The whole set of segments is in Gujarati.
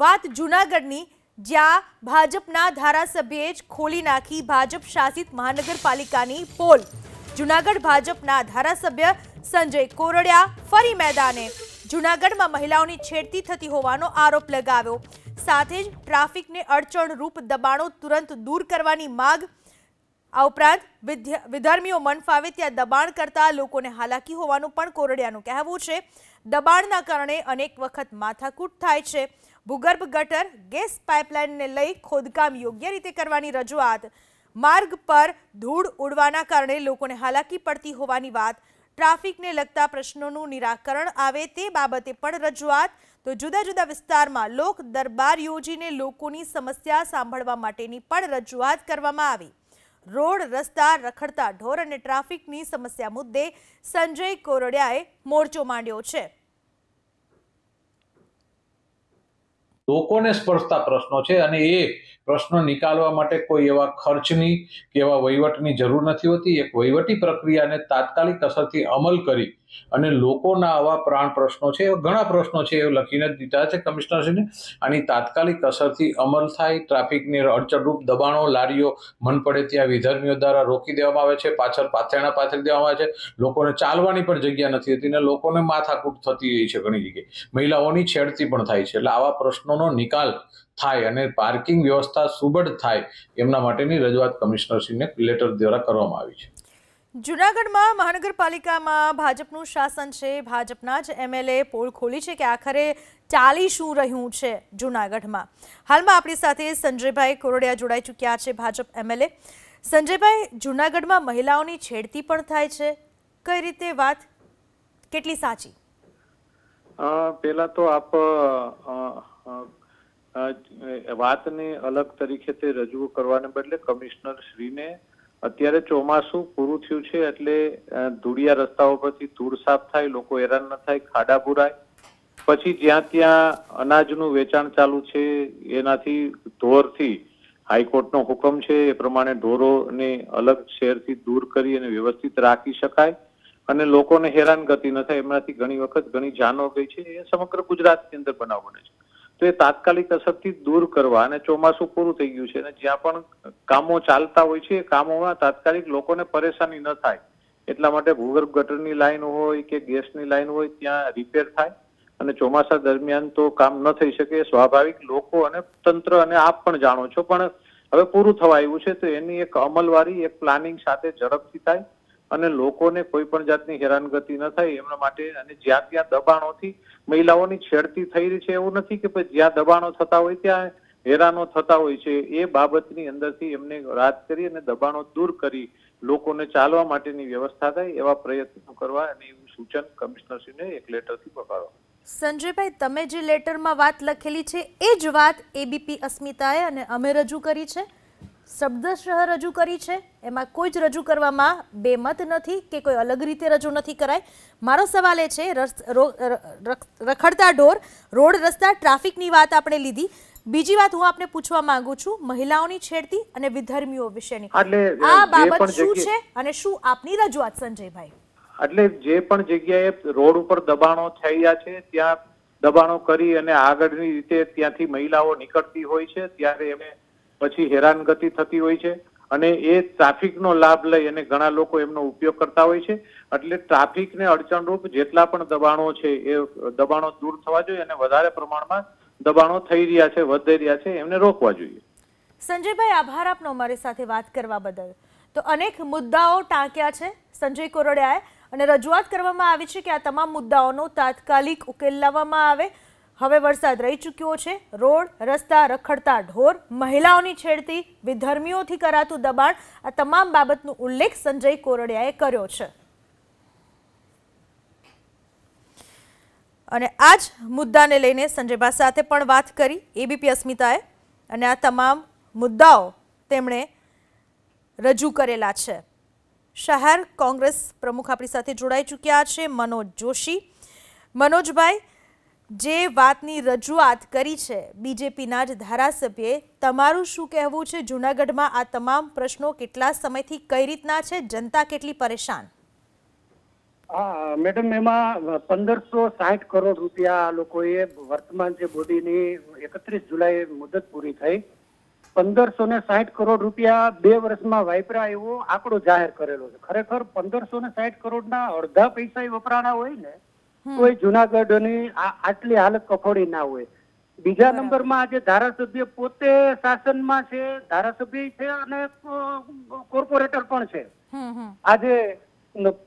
વાત જૂનાગઢની જ્યાં ભાજપના ધારાસભ્યએ જ ખોલી નાખી ભાજપ શાસિત મહાનગરપાલિકાની પોલ। જૂનાગઢ ભાજપના ધારાસભ્ય સંજય કોરડિયા ફરી મેદાને। જૂનાગઢમાં મહિલાઓની છેડતી થતી હોવાનો આરોપ લગાવ્યો, સાથે જ ટ્રાફિકને અડચણરૂપ દબાણો તુરંત દૂર કરવાની માંગ। આ ઉપરાંત વિધર્મીઓ મન ફાવે ત્યાં દબાણ કરતા લોકોને હાલાકી હોવાનું પણ કોરડિયાનું કહેવું છે। દબાણના કારણે અનેક વખત માથાકૂટ થાય છે। ભૂગર્ભ ગટર, ગેસ પાઇપલાઇનને લઈ ખોદકામ યોગ્ય રીતે કરવાની રજૂઆત। માર્ગ પર ધૂળ ઉડવાના કારણે લોકોને હાલાકી પડતી હોવાની વાત। ટ્રાફિકને લગતા પ્રશ્નોનું નિરાકરણ આવે તે બાબતે પણ રજૂઆત। તો જુદા જુદા વિસ્તારમાં લોક દરબાર યોજીને લોકોની સમસ્યા સાંભળવા માટેની પણ રજૂઆત કરવામાં આવી। रोड, रस्ता, रखड़ता ढोर और ट्राफिक की समस्या मुद्दे संजय कोरडियाए मोर्चो मांड्यो छे। लोकोने स्पर्शता प्रश्नों छे अने ए प्रश्न निकालवा माटे कोई एवा खर्चनी के एवा वहीवटनी जरूर नथी होती। एक वहीवटी प्रक्रियाने तात्कालिक असरथी अमल करी अने लोकोना आवा प्राण प्रश्नों छे, घणा प्रश्नों छे ए लखीने दीधा छे कमिश्नरश्रीने। आनी तात्कालिक असरथी अमल थाय। ट्राफिकने अड़चणरूप दबाणो, लारीओ मन पड़े त्यां विधर्मीओ द्वारा रोकी देवामां आवे छे, पाछळ पाथेणा पाथरी देवामां आवे छे। लोकोने चालवानी पण जग्या नथी होती अने लोकोने माथाकूट थती रही छे। घणी जग्याए महिलाओनी छेड़ती पण थाय छे। એટલે આવા પ્રશ્નોનો નિકાલ થાય અને પાર્કિંગ વ્યવસ્થા સુબળ થાય એમના માટેની રજૂઆત કમિશનરશ્રીને લેટર દ્વારા કરવામાં આવી છે। જૂનાગઢમાં મહાનગરપાલિકામાં ભાજપનું શાસન છે। ભાજપના જ એમએલએ પોલ ખોલી છે કે આખરે ચાલી શું રહ્યું છે જૂનાગઢમાં। હાલમાં આપણી સાથે સંજયભાઈ કોરડિયા જોડાઈ ચૂક્યા છે, ભાજપ એમએલએ। સંજયભાઈ, જૂનાગઢમાં મહિલાઓની છેડતી પણ થાય છે, કઈ રીતે વાત કેટલી સાચી? पहला तो आप बात ने अलग तरीके से रजू करवाने बदले कमिश्नर श्री ने अत्यारे चोमासु पूरु थयुं छे एटले धूड़िया रस्ताओं परथी धूड़ साफ थाय, लोको हैरान न थाय, खाडा भराय। पछी ज्यां त्यां अनाजनुं वेचाण चालू छे एनाथी ढोरथी हाईकोर्टनो हुकम छे ए प्रमाणे ढोरोने अलग शहरथी दूर करी अने व्यवस्थित राखी शकाय અને લોકોને હેરાનગતિ ન થાય એમનાથી ઘણી વખત ઘણી જાનો ગઈ છે। એ સમગ્ર ગુજરાતની અંદર બનાવ બને છે, તો એ તાત્કાલિક અસરથી દૂર કરવા અને ચોમાસું પૂરું થઈ ગયું છે અને જ્યાં પણ કામો ચાલતા હોય છે એ કામોમાં તાત્કાલિક લોકોને પરેશાની ન થાય એટલા માટે ભૂગર્ભ ગટરની લાઈન હોય કે ગેસની લાઈન હોય ત્યાં રિપેર થાય અને ચોમાસા દરમિયાન તો કામ ન થઈ શકે સ્વાભાવિક। લોકો અને તંત્ર અને આપ પણ જાણો છો, પણ હવે પૂરું થવા આવ્યું છે તો એની એક અમલવારી, એક પ્લાનિંગ સાથે ઝડપથી થાય અને લોકોને કોઈ પણ જાતની હેરાનગતિ ન થાય એમના માટે। અને જ્યાં ત્યાં દબાણોથી મહિલાઓની છેડતી થઈ રહી છે, એવું નથી કે જ્યાં દબાણો થતા હોય ત્યાં હેરાનો થતા હોય છે, એ બાબતની અંદરથી એમને રાહત કરી અને દબાણો દૂર કરી લોકોને ચાલવા માટેની વ્યવસ્થા થાય એવા પ્રયત્નો કરવા અને એવું સૂચન કમિશનરશ્રીને એક લેટરથી પકાડવા। સંજયભાઈ, તમે જે લેટરમાં વાત લખેલી છે એ જ વાત એબીપી અસ્મિતાએ અને અમે રજૂ કરી છે, શબ્દશઃ રજૂ કરી છે, એમાં કોઈ જ રજૂ કરવામાં બેમત નથી કે કોઈ અલગ રીતે રજૂ નથી કરાય। મારો સવાલ એ છે, રખડતા ઢોર, રોડ, રસ્તા, ટ્રાફિકની વાત આપણે લીધી, બીજી વાત હું આપને પૂછવા માંગુ છું મહિલાઓની છેડતી અને વિધર્મીઓ વિશેની, આ બાબત શું છે અને શું આપની રજૂઆત સંજયભાઈ? એટલે જે પણ જગ્યાએ રોડ ઉપર દબાણો થયા છે ત્યાં દબાણો કરી અને આગળની રીતે ત્યાંથી મહિલાઓ નીકળતી હોય છે ત્યારે એમને પછી હેરાનગતિ થતી હોય છે અને એ ટ્રાફિકનો લાભ લઈ અને ઘણા લોકો એમનો ઉપયોગ કરતા હોય છે। એટલે ટ્રાફિકને અડચણરૂપ જેટલા પણ દબાણો છે એ દબાણો દૂર થવા જોઈએ અને વધારે પ્રમાણમાં દબાણો થઈ રહ્યા છે, વધી રહ્યા છે, એમને રોકવા જોઈએ। સંજયભાઈ, આભાર આપનો મારી સાથે વાત કરવા બદલ। તો અનેક મુદ્દાઓ ટાંક્યા છે સંજય કોરડિયાએ અને રજૂઆત કરવામાં આવી છે કે આ તમામ મુદ્દાઓનો તાત્કાલિક ઉકેલ લાવવામાં આવે। હવે વરસાદ રહી ચૂક્યો છે, રોડ, રસ્તા, રખડતા ઢોર, મહિલાઓની છેડતી, વિધર્મીઓથી કરાતું દબાણ, આ તમામ બાબતનો ઉલ્લેખ સંજય કોરડિયાએ કર્યો છે અને આ જ મુદ્દાને લઈને સંજયભાઈ સાથે પણ વાત કરી એબીપી અસ્મિતાએ અને આ તમામ મુદ્દાઓ તેમણે રજૂ કરેલા છે। શહેર કોંગ્રેસ પ્રમુખ આપણી સાથે જોડાઈ ચૂક્યા છે મનોજ જોશી। મનોજભાઈ, જે વાતની રજૂઆત કરી છે બીજેપીના જ ધારાસભ્યએ, તમારું શું કહેવું છે? જૂનાગઢમાં આ તમામ પ્રશ્નો કેટલા સમયથી કઈ રીતના છે? જનતા કેટલી પરેશાન? हाँ मैडम एम 1560 करोड़ रूपिया वर्तमान जो बोर्ड की 31 जुलाई मुदत पूरी थी 1560 करोड़ रूपिया 2 वर्ष में वापरा एवो आंकड़ो जाहिर करेलो। खरेखर 1560 करोड़ ना अर्धा पैसा वपराणा होय ने तो जुनागढ़ आटली हालत कफोड़ी ना होय। बीजा नंबर में आज धारासभ्य पोते शासन में छे, धारासभ्य छे अने कॉर्पोरेटर पण छे। आज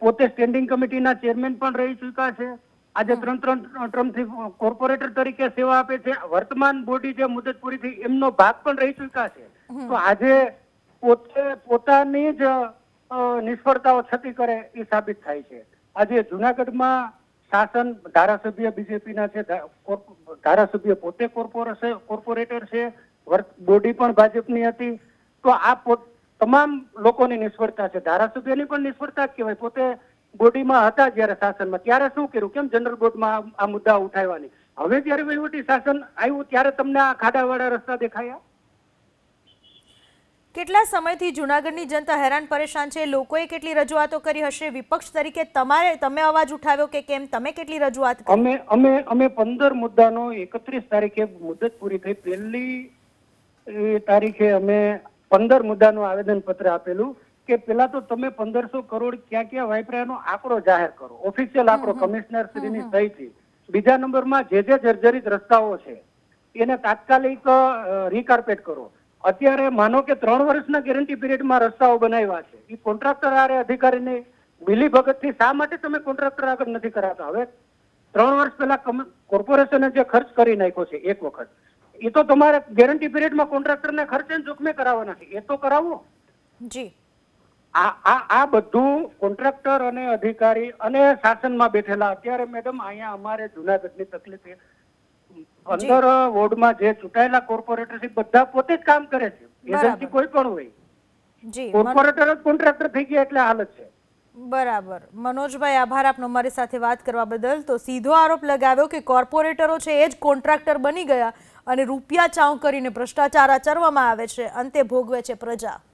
पोते स्टेन्डिंग कमिटी ना चेरमेन पण रही चुक्या छे। आज 3 टर्म थी कॉर्पोरेटर तरीके सेवा आपे छे। वर्तमान बोर्ड जे मुदत पूरी थी एमनो भाग पण रही चुक्या छे। तो आज पोते पोतानी ज निष्फळताओ छती करे ई साबित थाय छे। आज जुनागढ़ में शासन धारासभ्य बीजेपी ना छे, धारासभ्य पोते कॉर्पोरेटर छे, बॉडी पण भाजपनी हती। तो आ तमाम लोकोनी निष्फळता छे। धारासभ्यनी पण निष्फळता कहेवाय। पोते बॉडी में हता ज्यारे शासन में त्यारे शुं कर्युं, केम जनरल बोर्ड में आ मुद्दा उठाव्यानी। हवे ज्यारे वहीवटी शासन आव्युं त्यारे तमने आ खाडावाळा रस्ता देखाया। केटला समयथी जुनागढ़नी जनता हैरान परेशान छे। लोकोए केटली रजूआतो करी हशे? विपक्ष तरीके तमारे तमे अवाज उठाव्यो के केम? तमे केटली रजूआत करी? अमे 15 मुद्दानो 31 तारीखे मुदत पूरी थई, पहली तारीखे अमे 15 मुद्दानो आवेदन पत्र आपेलू के पेला तो तमे 1500 करोड़ क्या क्या वापरायानो आंकड़ो जाहिर करो, ऑफिशियल आंकड़ो कमिश्नर श्रीनी सहीथी। बीजा नंबर में जे जर्जरित रस्ताओ छे एने तात्कालिक रिकारपेट करो। अत्यारे मानो के 3 वर्षना गेरंटी पीरियड में रस्ताओं बनाव्या छे। कॉन्ट्राक्टर आरे अधिकारी ने मिलीभगतथी शा माटे तमे कॉन्ट्राक्टर आगळ नथी कराता? हवे 3 वर्ष पहेला कॉर्पोरेशने जे खर्च करी नाख्यो छे एक वखत, ए तो तमारे गेरंटी पीरियड में कॉन्ट्राक्टर ने खर्चे जोखमे कराववाना छे, ए तो करावो जी। आ आ आ बधु कॉन्ट्राक्टर अने अधिकारी अने शासन में बैठेला। अत्यारे मैडम अहींया अमारे जुनागढ़नी तकलीफ छे। 15 वोर्ड में जे चूंटायेला कॉर्पोरेटर छे बधा पोते ज काम करे छे, एजेंसी कोई पण होय जी। कॉर्पोरेटर ज कॉन्ट्रैक्टर थई गया એટલે હાલત છે। બરાબર, મનોજભાઈ આભાર આપનો મારી સાથે વાત કરવા બદલ। તો સીધો આરોપ લગાવ્યો કે કોર્પોરેટરો છે એ જ કોન્ટ્રાક્ટર બની ગયા અને રૂપિયા ચાઉ કરીને ભ્રષ્ટાચાર આચરવામાં આવે છે, અંતે ભોગવે છે પ્રજા।